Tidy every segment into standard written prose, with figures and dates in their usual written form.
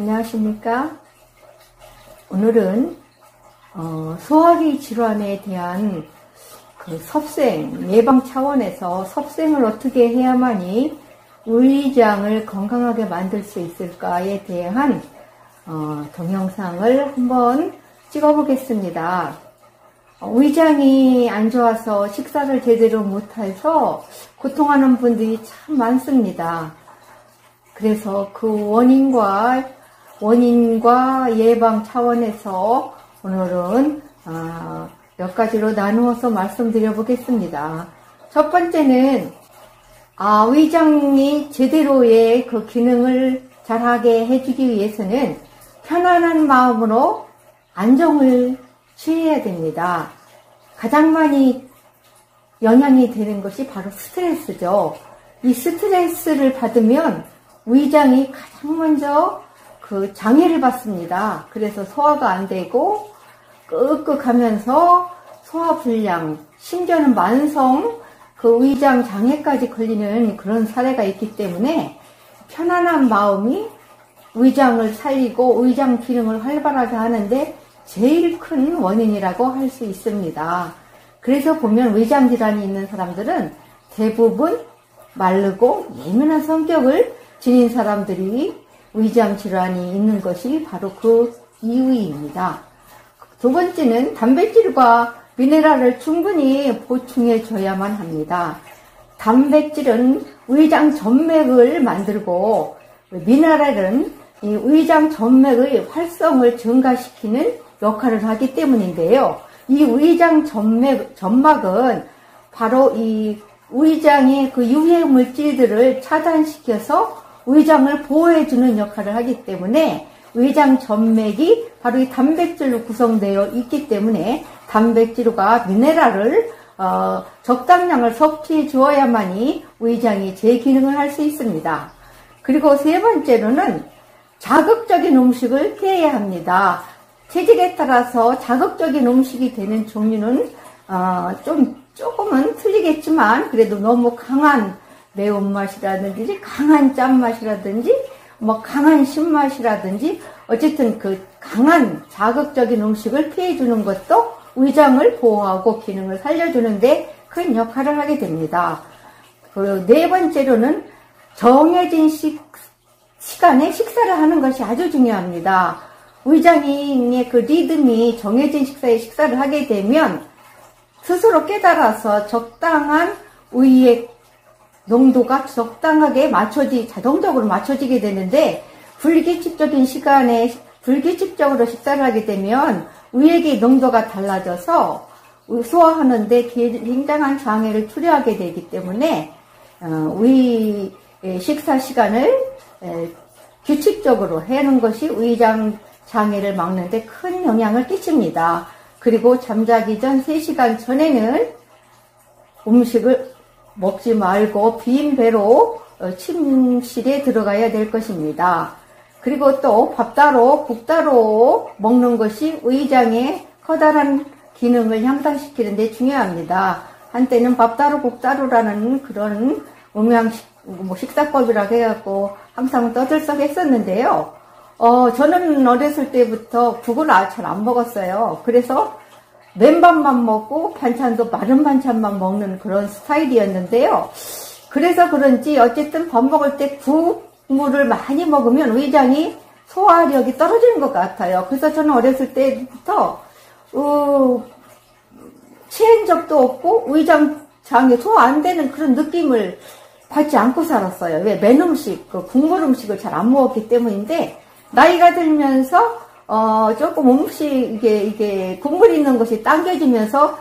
안녕하십니까. 오늘은 소화기 질환에 대한 그 섭생, 예방 차원에서 섭생을 어떻게 해야만이 위장을 건강하게 만들 수 있을까에 대한 동영상을 한번 찍어보겠습니다. 위장이 안 좋아서 식사를 제대로 못해서 고통하는 분들이 참 많습니다. 그래서 그 원인과 예방 차원에서 오늘은 몇 가지로 나누어서 말씀드려 보겠습니다. 첫 번째는 위장이 제대로의 그 기능을 잘하게 해주기 위해서는 편안한 마음으로 안정을 취해야 됩니다. 가장 많이 영향이 되는 것이 바로 스트레스죠. 이 스트레스를 받으면 위장이 가장 먼저 그 장애를 받습니다. 그래서 소화가 안 되고 끄끄하면서 소화불량, 심지어는 만성 그 위장 장애까지 걸리는 그런 사례가 있기 때문에 편안한 마음이 위장을 살리고 위장 기능을 활발하게 하는데 제일 큰 원인이라고 할 수 있습니다. 그래서 보면 위장 질환이 있는 사람들은 대부분 마르고 예민한 성격을 지닌 사람들이 위장 질환이 있는 것이 바로 그 이유입니다. 두 번째는 단백질과 미네랄을 충분히 보충해 줘야만 합니다. 단백질은 위장 점막을 만들고 미네랄은 이 위장 점막의 활성을 증가시키는 역할을 하기 때문인데요. 이 위장 점막은 바로 이 위장의 그 유해 물질들을 차단시켜서 위장을 보호해주는 역할을 하기 때문에 위장 점막이 바로 이 단백질로 구성되어 있기 때문에 단백질과 미네랄을 적당량을 섭취해 주어야만이 위장이 제 기능을 할 수 있습니다. 그리고 세 번째로는 자극적인 음식을 피해야 합니다. 체질에 따라서 자극적인 음식이 되는 종류는 조금은 틀리겠지만 그래도 너무 강한 매운맛이라든지 강한 짠맛이라든지 뭐 강한 신맛이라든지 어쨌든 그 강한 자극적인 음식을 피해주는 것도 위장을 보호하고 기능을 살려주는데 큰 역할을 하게 됩니다. 그리고 네 번째로는 정해진 시간에 식사를 하는 것이 아주 중요합니다. 위장의 그 리듬이 정해진 식사에 식사를 하게 되면 스스로 깨달아서 적당한 위의 농도가 적당하게 자동적으로 맞춰지게 되는데 불규칙적으로 식사를 하게 되면 위액의 농도가 달라져서 소화하는데 굉장한 장애를 초래하게 되기 때문에 위 식사 시간을 규칙적으로 해놓은 것이 위장 장애를 막는데 큰 영향을 끼칩니다. 그리고 잠자기 전 3시간 전에는 음식을 먹지 말고 빈 배로 침실에 들어가야 될 것입니다. 그리고 또 밥 따로 국 따로 먹는 것이 위장의 커다란 기능을 향상시키는 데 중요합니다. 한때는 밥 따로 국 따로라는 그런 식사법이라고 해갖고 항상 떠들썩 했었는데요. 저는 어렸을 때부터 국을 잘 안 먹었어요. 그래서 맨밥만 먹고 반찬도 마른 반찬만 먹는 그런 스타일이었는데요. 그래서 그런지 어쨌든 밥 먹을 때 국물을 많이 먹으면 위장이 소화력이 떨어지는 것 같아요. 그래서 저는 어렸을 때부터 체한 적도 없고 위장 장애 소화 안 되는 그런 느낌을 받지 않고 살았어요. 왜? 맨 음식, 그 국물 음식을 잘 안 먹었기 때문인데 나이가 들면서 조금 몸이 이게 국물 있는 것이 당겨지면서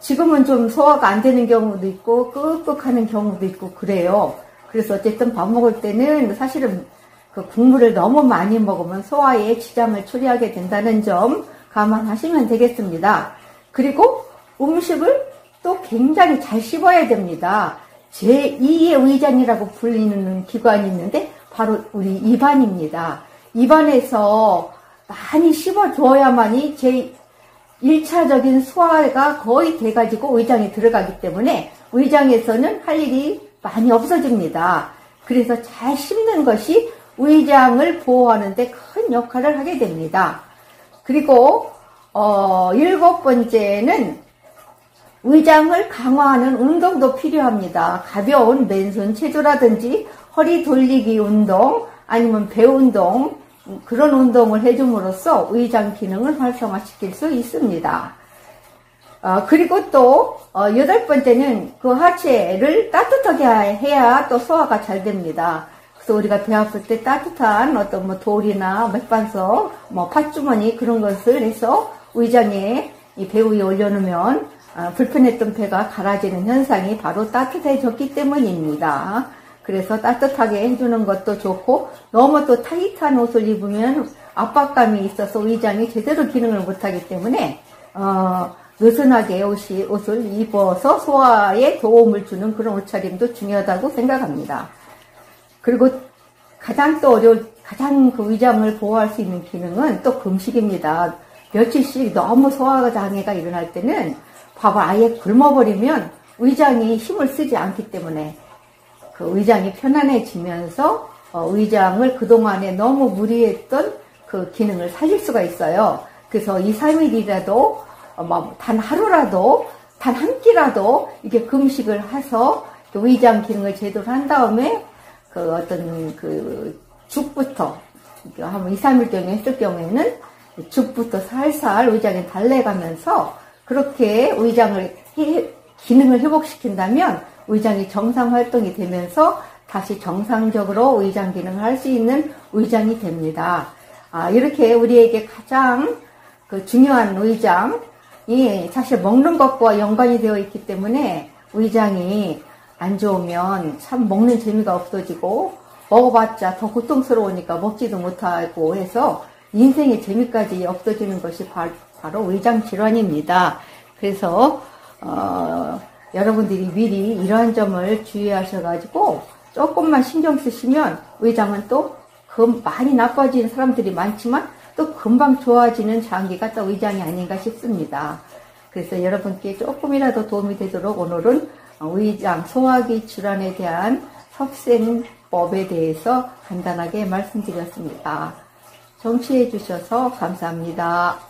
지금은 좀 소화가 안 되는 경우도 있고 끄끄하는 경우도 있고 그래요. 그래서 어쨌든 밥 먹을 때는 사실은 그 국물을 너무 많이 먹으면 소화에 지장을 초래하게 된다는 점 감안하시면 되겠습니다. 그리고 음식을 또 굉장히 잘 씹어야 됩니다. 제2의 위장이라고 불리는 기관이 있는데 바로 우리 입안입니다. 입안에서 많이 씹어줘야만이 제1차적인 소화가 거의 돼가지고 위장에 들어가기 때문에 위장에서는 할 일이 많이 없어집니다. 그래서 잘 씹는 것이 위장을 보호하는 데 큰 역할을 하게 됩니다. 그리고 7번째는 위장을 강화하는 운동도 필요합니다. 가벼운 맨손 체조라든지 허리 돌리기 운동 아니면 배 운동, 그런 운동을 해줌으로써 위장 기능을 활성화시킬 수 있습니다. 그리고 또 8번째는 그 하체를 따뜻하게 해야 또 소화가 잘 됩니다. 그래서 우리가 배 아플 때 따뜻한 어떤 뭐 돌이나 맥반석, 뭐 팥주머니 그런 것을 해서 위장에 이 배 위에 올려놓으면 불편했던 배가 갈아지는 현상이 바로 따뜻해졌기 때문입니다. 그래서 따뜻하게 해주는 것도 좋고, 너무 또 타이트한 옷을 입으면 압박감이 있어서 위장이 제대로 기능을 못하기 때문에 느슨하게 옷을 입어서 소화에 도움을 주는 그런 옷차림도 중요하다고 생각합니다. 그리고 가장 또 가장 그 위장을 보호할 수 있는 기능은 또 금식입니다. 며칠씩 너무 소화 장애가 일어날 때는 밥을 아예 굶어버리면 위장이 힘을 쓰지 않기 때문에 그 위장이 편안해지면서 위장을 그동안에 너무 무리했던 그 기능을 살릴 수가 있어요. 그래서 2, 3일이라도 단 하루라도 단 한 끼라도 이렇게 금식을 해서 위장 기능을 제대로 한 다음에 그 어떤 그 죽부터 한 2, 3일 동안 했을 경우에는 죽부터 살살 위장에 달래가면서 그렇게 위장을 기능을 회복시킨다면 위장이 정상 활동이 되면서 다시 정상적으로 위장 기능을 할 수 있는 위장이 됩니다. 이렇게 우리에게 가장 그 중요한 위장이 사실 먹는 것과 연관이 되어 있기 때문에 위장이 안 좋으면 참 먹는 재미가 없어지고 먹어봤자 더 고통스러우니까 먹지도 못하고 해서 인생의 재미까지 없어지는 것이 바로 위장 질환입니다. 그래서 여러분들이 미리 이러한 점을 주의하셔가지고 조금만 신경 쓰시면 위장은 또 많이 나빠지는 사람들이 많지만 또 금방 좋아지는 장기가 또 위장이 아닌가 싶습니다. 그래서 여러분께 조금이라도 도움이 되도록 오늘은 위장 소화기 질환에 대한 협생법에 대해서 간단하게 말씀드렸습니다. 청취해 주셔서 감사합니다.